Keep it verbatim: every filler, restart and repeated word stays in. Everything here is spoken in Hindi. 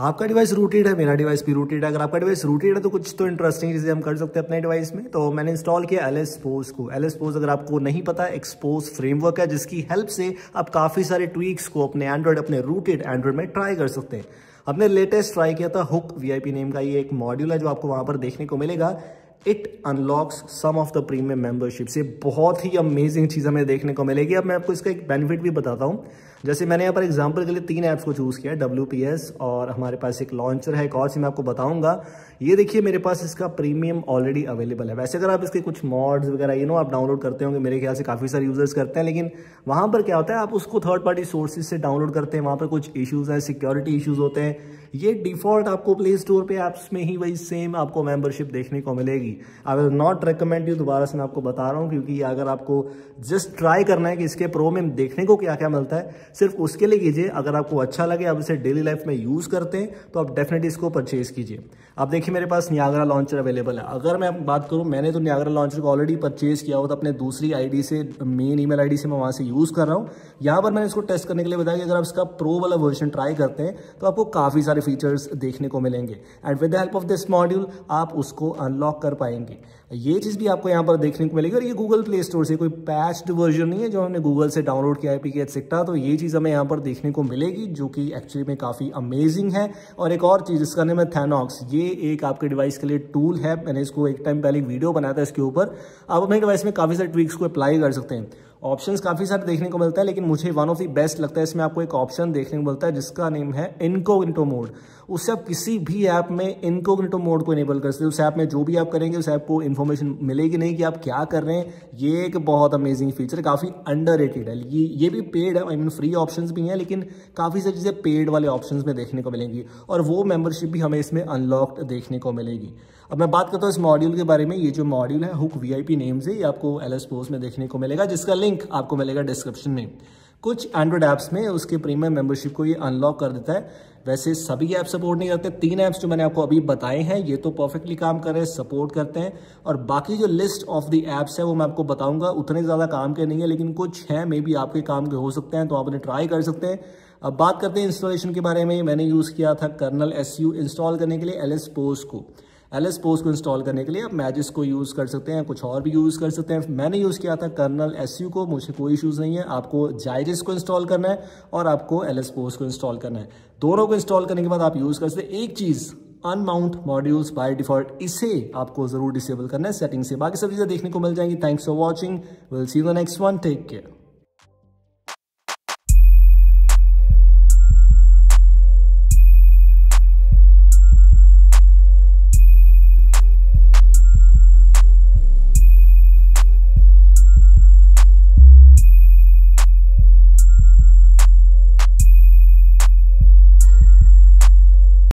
आपका डिवाइस रूटेड है, मेरा डिवाइस भी रूटेड है। अगर आपका डिवाइस रूटेड है तो कुछ तो इंटरेस्टिंग चीज़ें हम कर सकते हैं अपने डिवाइस में। तो मैंने इंस्टॉल किया एलएसपोज को। एलएसपोज अगर आपको नहीं पता, एक्सपोज फ्रेमवर्क है जिसकी हेल्प से आप काफ़ी सारे ट्वीक्स को अपने एंड्रॉयड अपने रूटेड एंड्रॉयड में ट्राई कर सकते हैं। हमने लेटेस्ट ट्राई किया था हुक वीआईपी नेम का, ये एक मॉड्यूल है जो आपको वहाँ पर देखने को मिलेगा। It unlocks some of the premium membership. से बहुत ही अमेजिंग चीज़ हमें देखने को मिलेगी। अब मैं आपको इसका एक बेनिफिट भी बताता हूँ। जैसे मैंने यहाँ पर एग्जांपल के लिए तीन ऐप्स को चूज़ किया है, डब्ल्यूपीएस, और हमारे पास एक लॉन्चर है एक और, से मैं आपको बताऊँगा। ये देखिए मेरे पास इसका प्रीमियम ऑलरेडी अवेलेबल है। वैसे अगर आप इसके कुछ मॉड्स वगैरह यू नो आप डाउनलोड करते होंगे, मेरे ख्याल से काफ़ी सारे यूजर्स करते हैं, लेकिन वहाँ पर क्या होता है, आप उसको थर्ड पार्टी सोर्सेज से डाउनलोड करते हैं, वहाँ पर कुछ इशूज़ हैं, सिक्योरिटी इशूज़ होते हैं। ये डिफ़ॉल्ट आपको प्ले स्टोर पे ऐप्स में ही वही सेम आपको मेंबरशिप देखने को मिलेगी। I will not recommend you, दोबारा से मैं आपको बता रहा हूँ, क्योंकि अगर आपको जस्ट ट्राई करना है कि इसके प्रो में देखने को क्या क्या मिलता है, सिर्फ उसके लिए कीजिए। अगर आपको अच्छा लगे, आप इसे डेली लाइफ में यूज़ करते हैं, तो आप डेफिनेटली इसको परचेज़ कीजिए। आप देखिए मेरे पास नियाग्रा लॉन्चर अवेलेबल है। अगर मैं बात करूँ, मैंने तो नियाग्रा लॉन्चर को ऑलरेडी परचेज़ किया हुआ था अपने दूसरी आई डी से, main email I D से मैं वहाँ से यूज़ कर रहा हूँ। यहाँ पर मैंने इसको टेस्ट करने के लिए बताया कि अगर आप इसका प्रो वाला वर्जन ट्राई करते हैं तो आपको काफ़ी सारे फीचर्स देखने को मिलेंगे, and with the help of this module आप उसको अनलॉक कर पाएंगे। ये चीज़ भी आपको यहाँ पर देखने को मिलेगी। और ये गूगल प्ले स्टोर से कोई पैच्ड वर्जन नहीं है जो हमने गूगल से डाउनलोड किया है पी के एक्सेट्रा। तो ये चीज़ हमें यहाँ पर देखने को मिलेगी, जो कि एक्चुअली में काफ़ी अमेजिंग है। और एक और चीज़, इसका नाम है थैनॉक्स। ये एक आपके डिवाइस के लिए टूल है। मैंने इसको एक टाइम पहले वीडियो बनाया था इसके ऊपर। आप अपने डिवाइस में काफ़ी सारे ट्विक्स को अप्लाई कर सकते हैं। ऑप्शंस काफ़ी सारे देखने को मिलता है, लेकिन मुझे वन ऑफ दी बेस्ट लगता है, इसमें आपको एक ऑप्शन देखने को मिलता है जिसका नेम है इनकॉग्निटो मोड। उससे आप किसी भी ऐप में इनकॉग्निटो मोड को इनेबल कर सकते हैं। उस ऐप में जो भी आप करेंगे, उस ऐप को इन्फॉर्मेशन मिलेगी नहीं कि आप क्या कर रहे हैं। ये एक बहुत अमेजिंग फीचर, काफ़ी अंडररेटेड है। ये ये भी पेड है, आई मीन फ्री ऑप्शंस भी हैं, लेकिन काफ़ी सारी चीज़ें पेड वाले ऑप्शंस में देखने को मिलेंगी, और वो मेम्बरशिप भी हमें इसमें अनलॉक्ड देखने को मिलेगी। अब मैं बात करता हूँ इस मॉड्यूल के बारे में। ये जो मॉड्यूल है हुक वीआईपी नेम से, ये आपको एलएसपोज में देखने को मिलेगा, जिसका लिंक आपको मिलेगा डिस्क्रिप्शन में। कुछ एंड्रॉइड ऐप्स में उसके प्रीमियम मेंबरशिप को ये अनलॉक कर देता है। वैसे सभी ऐप सपोर्ट नहीं करते। तीन ऐप्स जो मैंने आपको अभी बताए हैं ये तो परफेक्टली काम कर रहे हैं, सपोर्ट करते हैं, और बाकी जो लिस्ट ऑफ दी ऐप्स है वो मैं आपको बताऊंगा। उतने ज़्यादा काम के नहीं है, लेकिन कुछ हैं मे बी आपके काम के हो सकते हैं, तो आप उन्हें ट्राई कर सकते हैं। अब बात करते हैं इंस्टॉलेशन के बारे में। मैंने यूज़ किया था कर्नल एस यू इंस्टॉल करने के लिए एलएसपोज को। एलएसपोज को इंस्टॉल करने के लिए आप मैजिस को यूज़ कर सकते हैं, कुछ और भी यूज़ कर सकते हैं। मैंने यूज़ किया था कर्नल एसयू को, मुझे कोई इशूज़ नहीं है। आपको जाइजिस को इंस्टॉल करना है और आपको एलएसपोज को इंस्टॉल करना है। दोनों को इंस्टॉल करने के बाद आप यूज़ कर सकते हैं। एक चीज़, अनमाउंट मॉड्यूल्स बाय डिफॉल्ट, इसे आपको ज़रूर डिसेबल करना है सेटिंग से। बाकी सब चीज़ें देखने को मिल जाएंगी। Thanks for watching, will see you the next one, take care.